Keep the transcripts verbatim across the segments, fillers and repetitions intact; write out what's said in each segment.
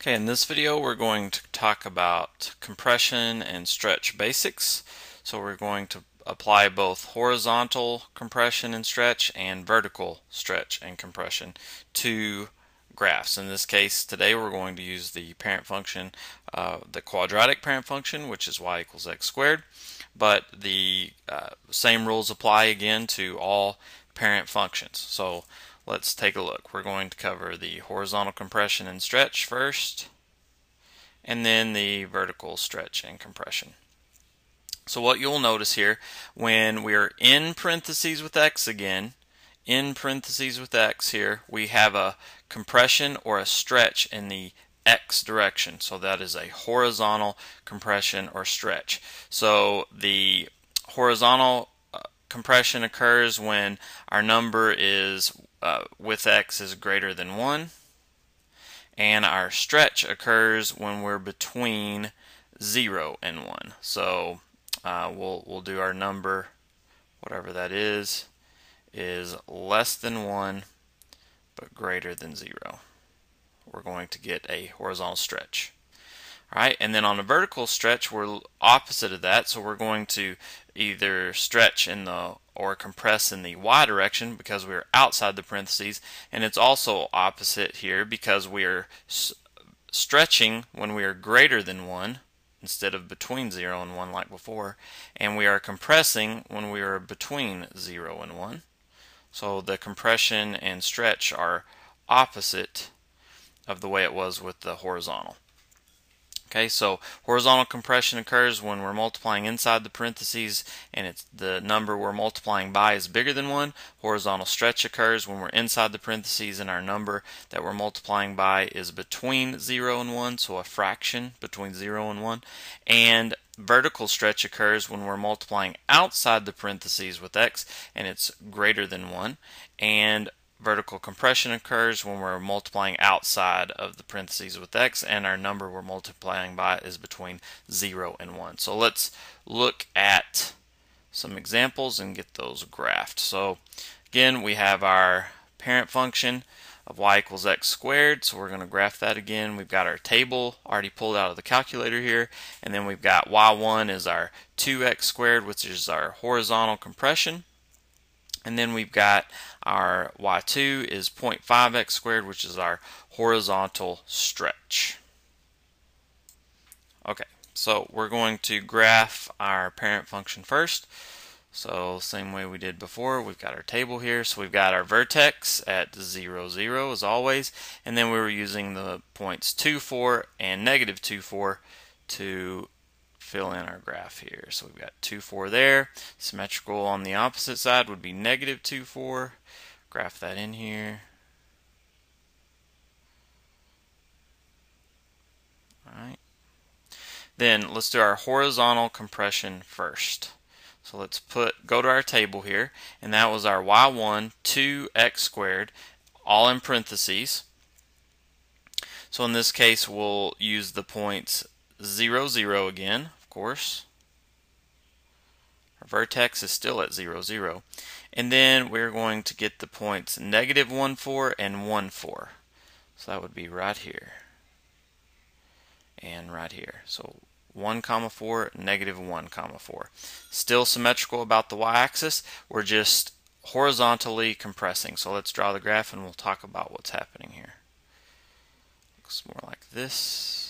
Okay, in this video we're going to talk about compression and stretch basics. So we're going to apply both horizontal compression and stretch and vertical stretch and compression to graphs. In this case today we're going to use the parent function, uh, the quadratic parent function, which is y equals x squared. But the uh, same rules apply again to all parent functions. So let's take a look. We're going to cover the horizontal compression and stretch first, and then the vertical stretch and compression. So what you'll notice here, when we're in parentheses with x again, in parentheses with x here, we have a compression or a stretch in the x direction. So that is a horizontal compression or stretch. So the horizontal compression occurs when our number is uh, with x is greater than one, and our stretch occurs when we're between zero and one. So uh, we'll we'll do our number, whatever that is, is less than one but greater than zero. We're going to get a horizontal stretch. All right, and then on a vertical stretch, we're opposite of that, so we're going to either stretch in the or compress in the y direction because we're outside the parentheses, and it's also opposite here because we're stretching when we are greater than one instead of between zero and one like before, and we are compressing when we are between zero and one. So the compression and stretch are opposite of the way it was with the horizontal. Okay, so horizontal compression occurs when we're multiplying inside the parentheses and it's the number we're multiplying by is bigger than one. Horizontal stretch occurs when we're inside the parentheses and our number that we're multiplying by is between zero and one, so a fraction between zero and one. And vertical stretch occurs when we're multiplying outside the parentheses with x and it's greater than one. And vertical compression occurs when we're multiplying outside of the parentheses with x and our number we're multiplying by is between zero and one. So let's look at some examples and get those graphed. So again, we have our parent function of y equals x squared, so we're going to graph that again. We've got our table already pulled out of the calculator here, and then we've got y one is our two x squared, which is our horizontal compression. And then we've got our y two is zero point five x squared, which is our horizontal stretch. Okay, so we're going to graph our parent function first. So same way we did before, we've got our table here. So we've got our vertex at zero, zero as always. And then we were using the points two, four and negative two, four to fill in our graph here. So we've got two, four there. Symmetrical on the opposite side would be negative two, four. Graph that in here. All right. Then let's do our horizontal compression first. So let's put go to our table here, and that was our y one, two x squared, all in parentheses. So in this case, we'll use the points zero, zero again, of course. Our vertex is still at zero, zero. And then we're going to get the points negative one, four and one, four. So that would be right here and right here. So one comma four, negative one comma four. Still symmetrical about the y-axis. We're just horizontally compressing. So let's draw the graph and we'll talk about what's happening here. Looks more like this.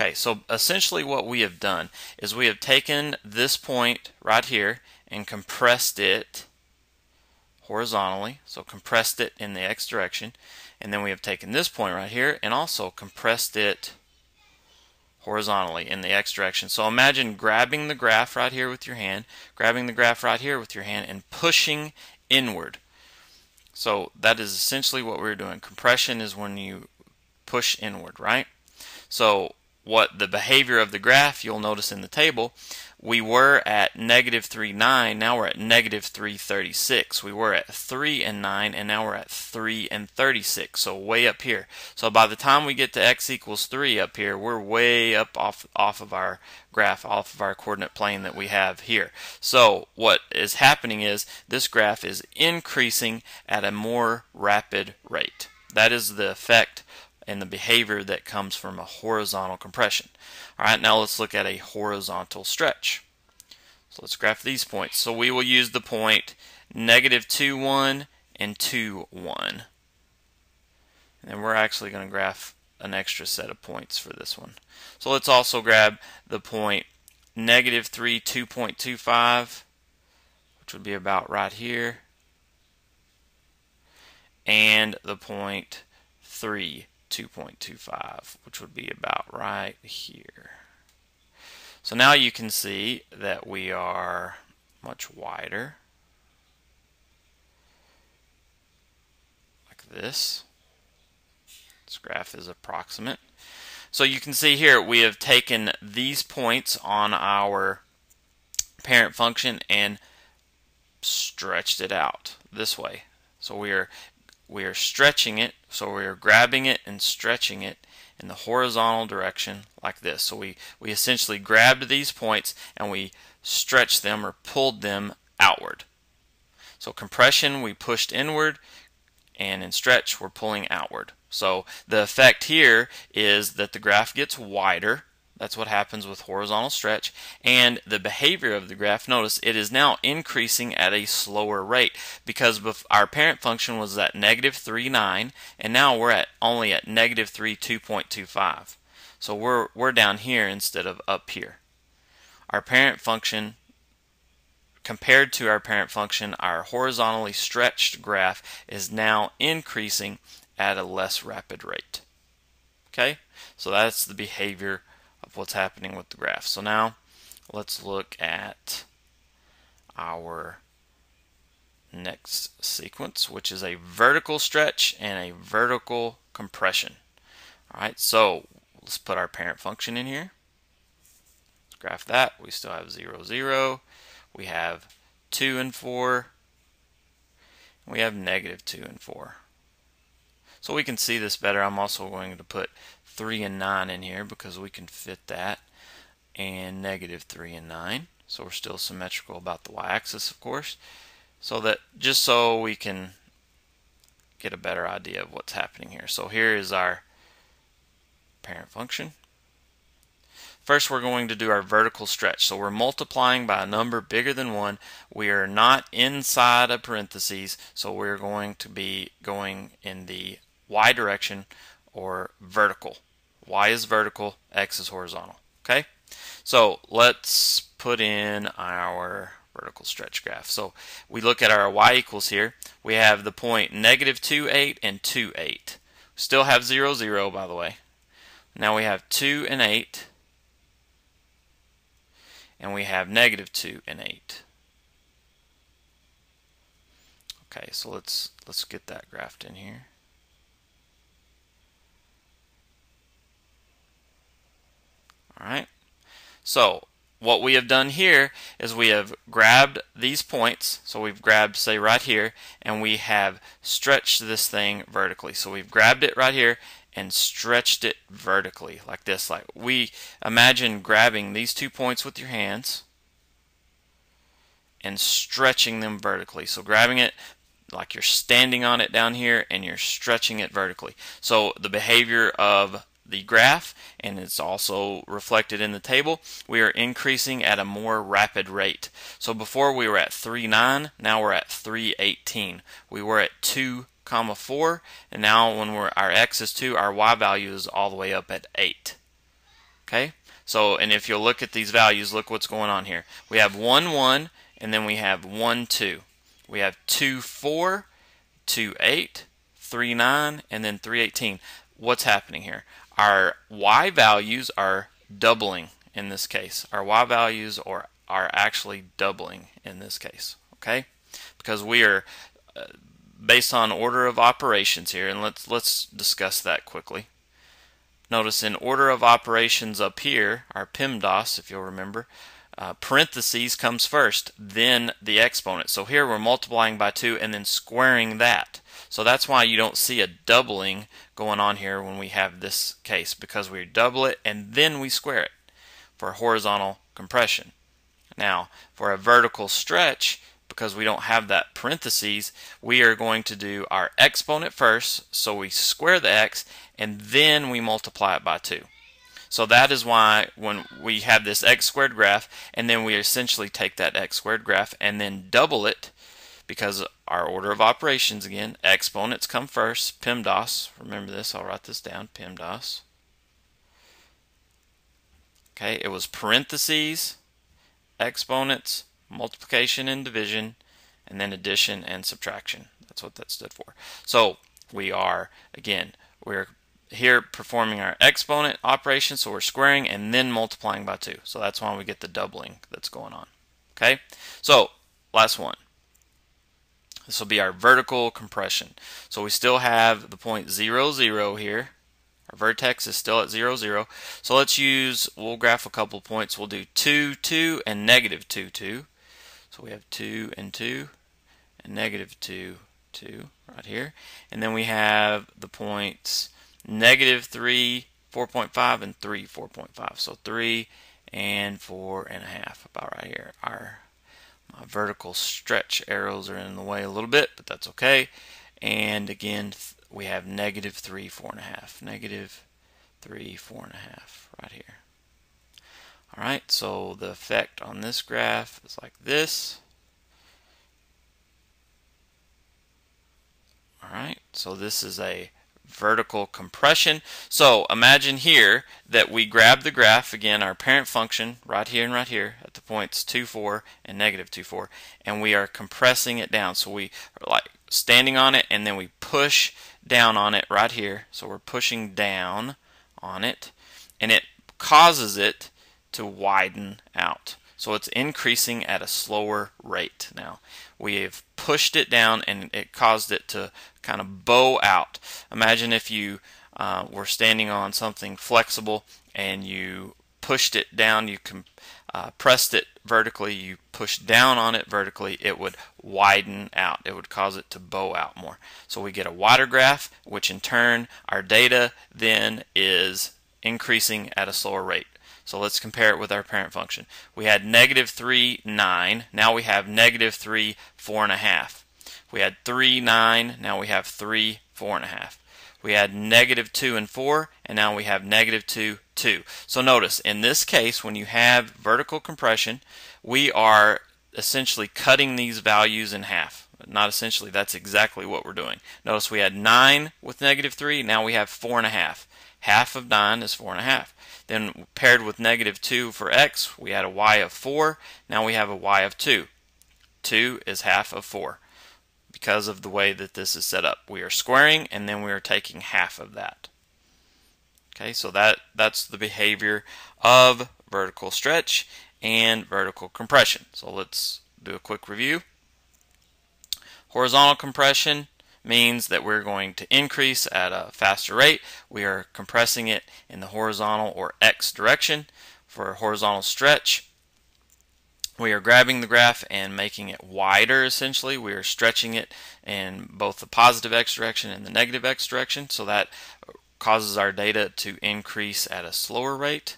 Okay, so essentially what we have done is we have taken this point right here and compressed it horizontally, so compressed it in the x direction, and then we have taken this point right here and also compressed it horizontally in the x direction. So imagine grabbing the graph right here with your hand, grabbing the graph right here with your hand and pushing inward. So that is essentially what we're doing. Compression is when you push inward, right? So what the behavior of the graph, you'll notice in the table, we were at negative three, nine, now we're at negative three, thirty-six. We were at three and nine, and now we're at three and thirty-six, so way up here. So by the time we get to x equals three up here, we're way up off, off of our graph, off of our coordinate plane that we have here. So what is happening is this graph is increasing at a more rapid rate. That is the effect and the behavior that comes from a horizontal compression. All right, now let's look at a horizontal stretch. So let's graph these points. So we will use the point negative two, one and two, one. And we're actually going to graph an extra set of points for this one. So let's also grab the point negative three, two point two five, which would be about right here, and the point three, two point two five, which would be about right here. So now you can see that we are much wider, like this. This graph is approximate. So you can see here we have taken these points on our parent function and stretched it out this way. So we are we are stretching it, so we are grabbing it and stretching it in the horizontal direction like this. So we, we essentially grabbed these points and we stretched them or pulled them outward. So compression, we pushed inward, and in stretch we're pulling outward. So the effect here is that the graph gets wider. That's what happens with horizontal stretch. And the behavior of the graph, notice it is now increasing at a slower rate, because our parent function was at negative three, nine, and now we're at only at negative three, two point two five. So we're, we're down here instead of up here. Our parent function, compared to our parent function, our horizontally stretched graph is now increasing at a less rapid rate. Okay, so that's the behavior of what's happening with the graph. So now let's look at our next sequence, which is a vertical stretch and a vertical compression. Alright, so let's put our parent function in here. Let's graph that. We still have zero, zero. We have two and four. We have negative two and four. So we can see this better. I'm also going to put three and nine in here because we can fit that, and negative three and nine. So we're still symmetrical about the y-axis, of course, so that just so we can get a better idea of what's happening here. So here is our parent function. First, we're going to do our vertical stretch. So we're multiplying by a number bigger than one. We are not inside a parentheses, so we're going to be going in the y direction, or vertical. Y is vertical, x is horizontal. Okay? So let's put in our vertical stretch graph. So we look at our y equals here. We have the point negative two, eight and two, eight. Still have zero, zero, by the way. Now we have two and eight. And we have negative two and eight. Okay, so let's let's get that graphed in here. All right. So what we have done here is we have grabbed these points. So we've grabbed, say, right here, and we have stretched this thing vertically. So we've grabbed it right here and stretched it vertically like this. Like, we imagine grabbing these two points with your hands and stretching them vertically. So grabbing it like you're standing on it down here, and you're stretching it vertically. So the behavior of the graph, and it's also reflected in the table, we are increasing at a more rapid rate. So before we were at three, nine, now we're at three, eighteen. We were at two, comma four, and now when we're, our x is two, our y value is all the way up at eight. Okay, so, and if you look at these values, look what's going on here. We have one, one, and then we have one, two. We have two, four, two, eight, three, nine, and then three, eighteen. What's happening here? Our y values are doubling in this case. Our y values are are actually doubling in this case. Okay, because we are uh, based on order of operations here, and let's let's discuss that quickly. Notice in order of operations up here, our PEMDAS, if you'll remember, uh, parentheses comes first, then the exponent. So here we're multiplying by two and then squaring that. So that's why you don't see a doubling going on here when we have this case, because we double it and then we square it for horizontal compression. Now, for a vertical stretch, because we don't have that parentheses, we are going to do our exponent first, so we square the x, and then we multiply it by two. So that is why when we have this x squared graph, and then we essentially take that x squared graph and then double it, because our order of operations again, exponents come first, PEMDAS, remember this, I'll write this down, PEMDAS. Okay, it was parentheses, exponents, multiplication and division, and then addition and subtraction. That's what that stood for. So we are, again, we're here performing our exponent operation, so we're squaring and then multiplying by two. So that's why we get the doubling that's going on. Okay, so last one. This will be our vertical compression. So we still have the point zero, zero here. Our vertex is still at zero, zero. So let's use, we'll graph a couple points. We'll do two, two, and negative two, two. So we have two and two, and negative two, two, right here. And then we have the points negative three, four point five, and three, four point five. So three and four and a half, about right here. Our my vertical stretch arrows are in the way a little bit, but that's okay. And again, we have negative three, four and a half, negative three, four and a half, right here. All right, so the effect on this graph is like this. All right, so this is a vertical compression. So imagine here that we grab the graph, again, our parent function, right here and right here at the points two, four and negative two, four, and we are compressing it down. So we are like standing on it, and then we push down on it right here. So we're pushing down on it, and it causes it to widen out. So it's increasing at a slower rate now. We have pushed it down, and it caused it to kind of bow out. Imagine if you uh, were standing on something flexible and you pushed it down, you uh, pressed it vertically, you pushed down on it vertically, it would widen out. It would cause it to bow out more. So we get a wider graph, which in turn, our data then is increasing at a slower rate. So let's compare it with our parent function. We had negative three, nine. Now we have negative three, four and a half. We had three, nine. Now we have three, four and a half. We had negative two and four, and now we have negative two, two. So notice, in this case, when you have vertical compression, we are essentially cutting these values in half. Not essentially, that's exactly what we're doing. Notice we had nine with negative three. Now we have four and a half. Half of nine is four and a half. Then paired with negative two for x, we had a y of four. Now we have a y of two. two is half of four. Because of the way that this is set up, we are squaring, and then we are taking half of that. Okay, so that, that's the behavior of vertical stretch and vertical compression. So let's do a quick review. Horizontal compression means that we're going to increase at a faster rate. We are compressing it in the horizontal or x direction. For a horizontal stretch, we are grabbing the graph and making it wider, essentially. We are stretching it in both the positive x direction and the negative x direction, so that causes our data to increase at a slower rate.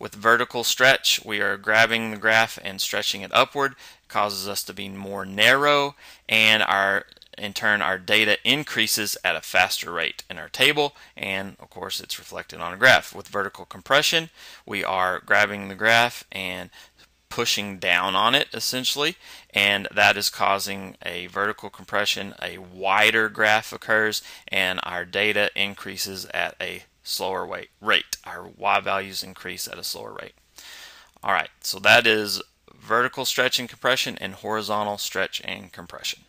With vertical stretch, we are grabbing the graph and stretching it upward. It causes us to be more narrow, and our, in turn, our data increases at a faster rate in our table, and of course it's reflected on a graph. With vertical compression, we are grabbing the graph and pushing down on it, essentially, and that is causing a vertical compression. A wider graph occurs, and our data increases at a slower rate. Our y values increase at a slower rate. All right, so that is vertical stretch and compression and horizontal stretch and compression.